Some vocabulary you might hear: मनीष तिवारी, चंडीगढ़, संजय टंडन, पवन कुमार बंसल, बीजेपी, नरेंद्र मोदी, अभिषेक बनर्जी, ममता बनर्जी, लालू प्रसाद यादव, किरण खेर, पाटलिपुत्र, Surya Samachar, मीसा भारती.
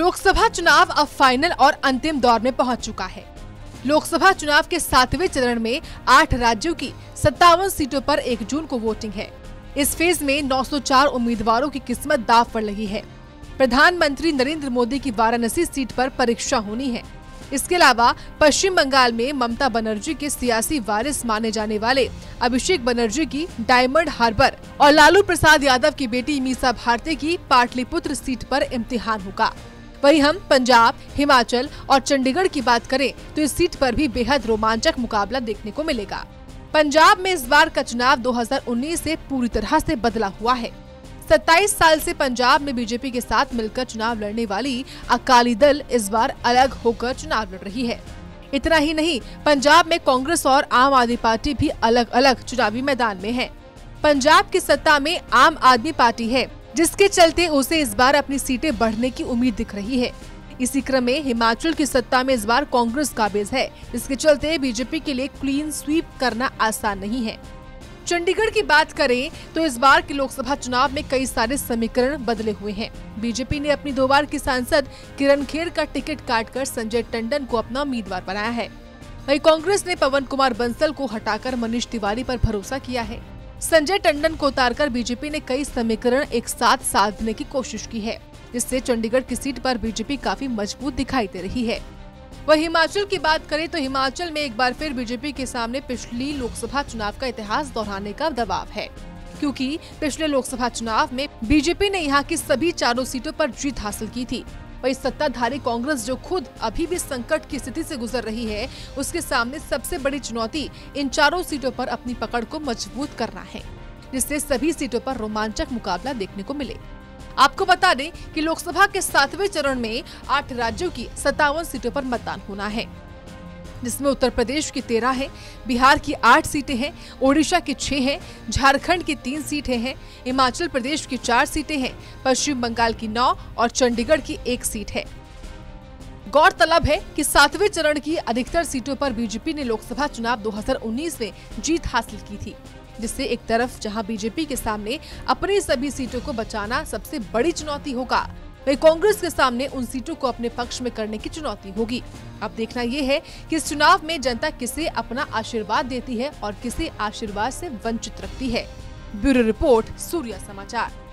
लोकसभा चुनाव अब फाइनल और अंतिम दौर में पहुंच चुका है। लोकसभा चुनाव के 7वें चरण में 8 राज्यों की 57 सीटों पर 1 जून को वोटिंग है। इस फेज में 904 उम्मीदवारों की किस्मत दांव पर लगी है। प्रधानमंत्री नरेंद्र मोदी की वाराणसी सीट पर परीक्षा होनी है। इसके अलावा पश्चिम बंगाल में ममता बनर्जी के सियासी वारिस माने जाने वाले अभिषेक बनर्जी की डायमंड हार्बर और लालू प्रसाद यादव की बेटी मीसा भारती की पाटलिपुत्र सीट पर इम्तिहान होगा। वहीं हम पंजाब, हिमाचल और चंडीगढ़ की बात करें तो इस सीट पर भी बेहद रोमांचक मुकाबला देखने को मिलेगा। पंजाब में इस बार का चुनाव 2019 से पूरी तरह से बदला हुआ है। 27 साल से पंजाब में बीजेपी के साथ मिलकर चुनाव लड़ने वाली अकाली दल इस बार अलग होकर चुनाव लड़ रही है। इतना ही नहीं, पंजाब में कांग्रेस और आम आदमी पार्टी भी अलग अलग चुनावी मैदान में है। पंजाब की सत्ता में आम आदमी पार्टी है, जिसके चलते उसे इस बार अपनी सीटें बढ़ने की उम्मीद दिख रही है। इसी क्रम में हिमाचल की सत्ता में इस बार कांग्रेस काबिज है, इसके चलते बीजेपी के लिए क्लीन स्वीप करना आसान नहीं है। चंडीगढ़ की बात करें तो इस बार के लोकसभा चुनाव में कई सारे समीकरण बदले हुए हैं। बीजेपी ने अपनी 2 बार की सांसद किरण खेर का टिकट काटकर संजय टंडन को अपना उम्मीदवार बनाया है। वहीं कांग्रेस ने पवन कुमार बंसल को हटाकर मनीष तिवारी पर भरोसा किया है। संजय टंडन को उतारकर बीजेपी ने कई समीकरण एक साथ साधने की कोशिश की है, जिससे चंडीगढ़ की सीट पर बीजेपी काफी मजबूत दिखाई दे रही है। वहीं हिमाचल की बात करें तो हिमाचल में एक बार फिर बीजेपी के सामने पिछली लोकसभा चुनाव का इतिहास दोहराने का दबाव है, क्योंकि पिछले लोकसभा चुनाव में बीजेपी ने यहां की सभी 4 सीटों पर जीत हासिल की थी। वहीं सत्ताधारी कांग्रेस, जो खुद अभी भी संकट की स्थिति से गुजर रही है, उसके सामने सबसे बड़ी चुनौती इन 4 सीटों पर अपनी पकड़ को मजबूत करना है, जिससे सभी सीटों पर रोमांचक मुकाबला देखने को मिले। आपको बता दें कि लोकसभा के 7वें चरण में 8 राज्यों की 57 सीटों पर मतदान होना है, जिसमें उत्तर प्रदेश की 13 है, बिहार की 8 सीटें हैं, ओडिशा की 6 हैं, झारखंड की 3 सीटें हैं, हिमाचल प्रदेश की 4 सीटें हैं, पश्चिम बंगाल की 9 और चंडीगढ़ की 1 सीट है। गौरतलब है कि 7वें चरण की अधिकतर सीटों पर बीजेपी ने लोकसभा चुनाव 2019 में जीत हासिल की थी, जिससे एक तरफ जहां बीजेपी के सामने अपनी सभी सीटों को बचाना सबसे बड़ी चुनौती होगा, वहीं कांग्रेस के सामने उन सीटों को अपने पक्ष में करने की चुनौती होगी। अब देखना यह है कि इस चुनाव में जनता किसे अपना आशीर्वाद देती है और किसे आशीर्वाद से वंचित रखती है। ब्यूरो रिपोर्ट, सूर्य समाचार।